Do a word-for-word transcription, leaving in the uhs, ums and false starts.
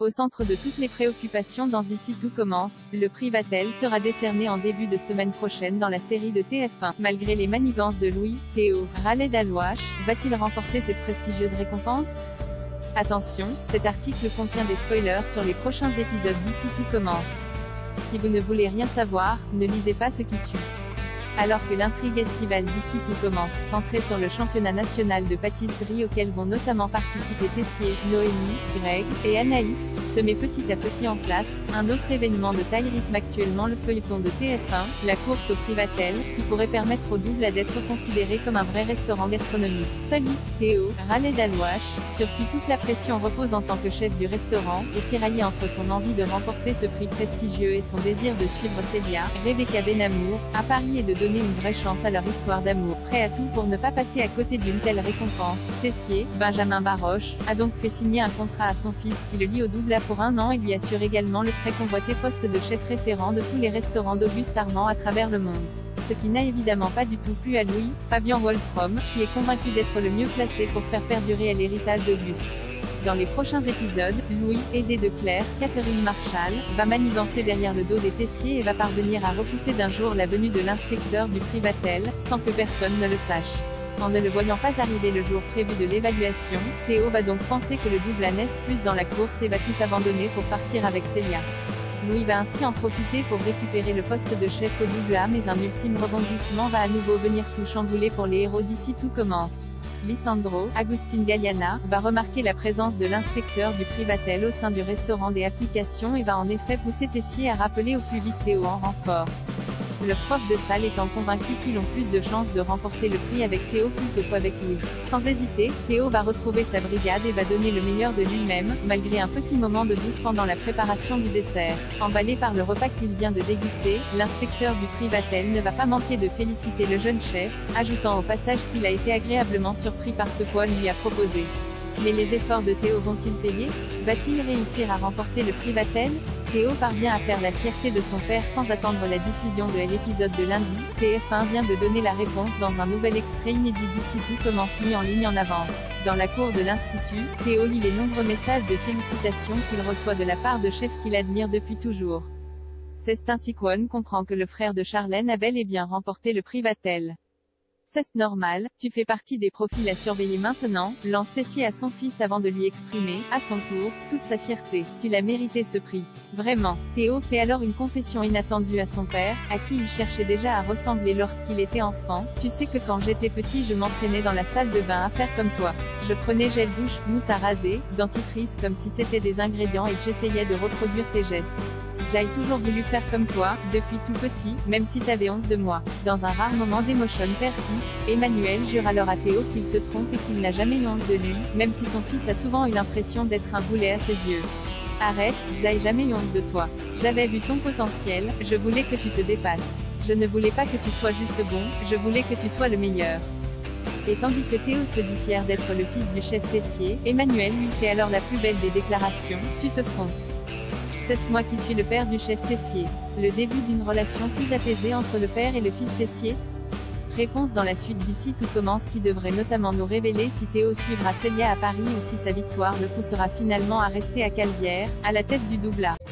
Au centre de toutes les préoccupations dans Ici Tout Commence, le prix Vatel sera décerné en début de semaine prochaine dans la série de T F un. Malgré les manigances de Louis, Théo, Raleigh Dellouache, va-t-il remporter cette prestigieuse récompense? Attention, cet article contient des spoilers sur les prochains épisodes d'Ici Tout Commence. Si vous ne voulez rien savoir, ne lisez pas ce qui suit. Alors que l'intrigue estivale d'Ici Tout Commence, centrée sur le championnat national de pâtisserie auquel vont notamment participer Teyssier, Noémie, Greg et Anaïs, se met petit à petit en place, un autre événement de taille rythme actuellement le feuilleton de T F un, la course au prix Vatel, qui pourrait permettre au double A d'être considéré comme un vrai restaurant gastronomique. Célia, Théo, Raleigh Dellouache, sur qui toute la pression repose en tant que chef du restaurant, est tiraillé entre son envie de remporter ce prix prestigieux et son désir de suivre Célia, Rebecca Benamour, à Paris et de donner une vraie chance à leur histoire d'amour. Prêt à tout pour ne pas passer à côté d'une telle récompense, Teyssier, Benjamin Baroche, a donc fait signer un contrat à son fils qui le lie au double A pour un an et lui assure également le très convoité poste de chef référent de tous les restaurants d'Auguste Armand à travers le monde. Ce qui n'a évidemment pas du tout plu à Louis, Fabien Wolfram, qui est convaincu d'être le mieux placé pour faire perdurer l'héritage d'Auguste. Dans les prochains épisodes, Louis, aidé de Claire, Catherine Marshall, va manigancer derrière le dos des Teyssier et va parvenir à repousser d'un jour la venue de l'inspecteur du prix Vatel, sans que personne ne le sache. En ne le voyant pas arriver le jour prévu de l'évaluation, Théo va donc penser que le double A n'est plus dans la course et va tout abandonner pour partir avec Célia. Louis va ainsi en profiter pour récupérer le poste de chef au double A, mais un ultime rebondissement va à nouveau venir tout chambouler pour les héros d'Ici Tout Commence. Lisandro, Agustin Galliana, va remarquer la présence de l'inspecteur du prix Vatel au sein du restaurant des applications et va en effet pousser Teyssier à rappeler au plus vite Théo en renfort. Le prof de salle étant convaincu qu'ils ont plus de chances de remporter le prix avec Théo plutôt qu'avec Louis. Sans hésiter, Théo va retrouver sa brigade et va donner le meilleur de lui-même, malgré un petit moment de doute pendant la préparation du dessert. Emballé par le repas qu'il vient de déguster, l'inspecteur du prix Vatel ne va pas manquer de féliciter le jeune chef, ajoutant au passage qu'il a été agréablement surpris par ce qu'on lui a proposé. Mais les efforts de Théo vont-ils payer? Va-t-il réussir à remporter le prix Vatel? Théo parvient à faire la fierté de son père sans attendre la diffusion de l'épisode de lundi. T F un vient de donner la réponse dans un nouvel extrait inédit d'Ici Tout Commence mis en ligne en avance. Dans la cour de l'Institut, Théo lit les nombreux messages de félicitations qu'il reçoit de la part de chefs qu'il admire depuis toujours. C'est ainsi qu'on comprend que le frère de Charlène a bel et bien remporté le prix Vatel. C'est normal, tu fais partie des profils à surveiller maintenant, lance Teyssier à son fils avant de lui exprimer, à son tour, toute sa fierté. Tu l'as mérité ce prix. Vraiment. Théo fait alors une confession inattendue à son père, à qui il cherchait déjà à ressembler lorsqu'il était enfant. Tu sais que quand j'étais petit je m'entraînais dans la salle de bain à faire comme toi. Je prenais gel douche, mousse à raser, dentifrice comme si c'était des ingrédients et j'essayais de reproduire tes gestes. J'ai toujours voulu faire comme toi, depuis tout petit, même si t'avais honte de moi. Dans un rare moment d'émotion père-fils, Emmanuel jure alors à Théo qu'il se trompe et qu'il n'a jamais eu honte de lui, même si son fils a souvent eu l'impression d'être un boulet à ses yeux. Arrête, j'ai jamais eu honte de toi. J'avais vu ton potentiel, je voulais que tu te dépasses. Je ne voulais pas que tu sois juste bon, je voulais que tu sois le meilleur. Et tandis que Théo se dit fier d'être le fils du chef Teyssier, Emmanuel lui fait alors la plus belle des déclarations, tu te trompes. C'est moi qui suis le père du chef Teyssier. Le début d'une relation plus apaisée entre le père et le fils Teyssier? Réponse dans la suite d'Ici Tout Commence qui devrait notamment nous révéler si Théo suivra Célia à Paris ou si sa victoire le poussera finalement à rester à Calvière, à la tête du double A.